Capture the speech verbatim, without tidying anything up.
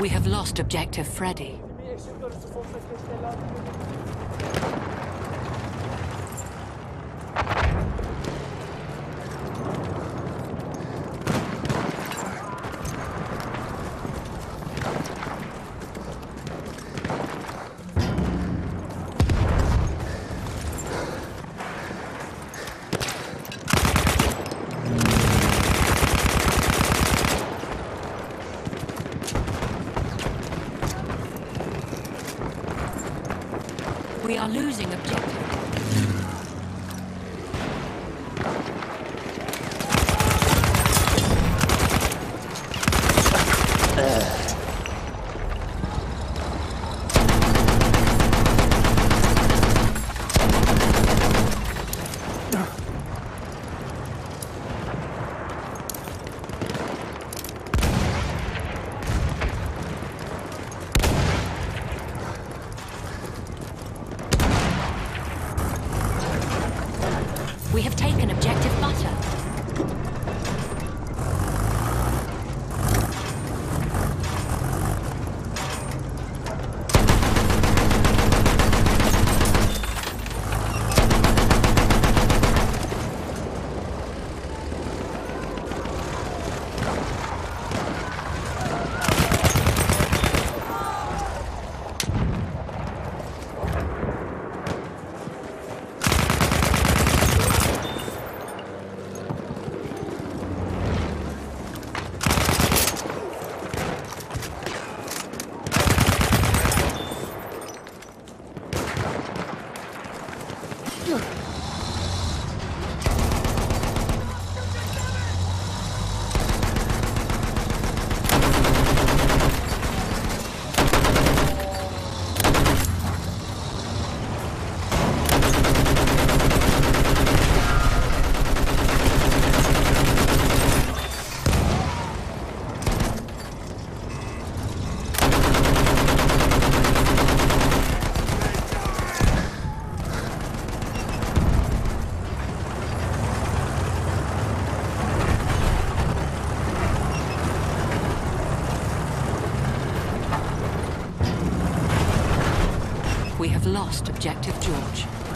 We have lost objective Freddy. We are losing objective. We have taken objective butter. We have lost objective George.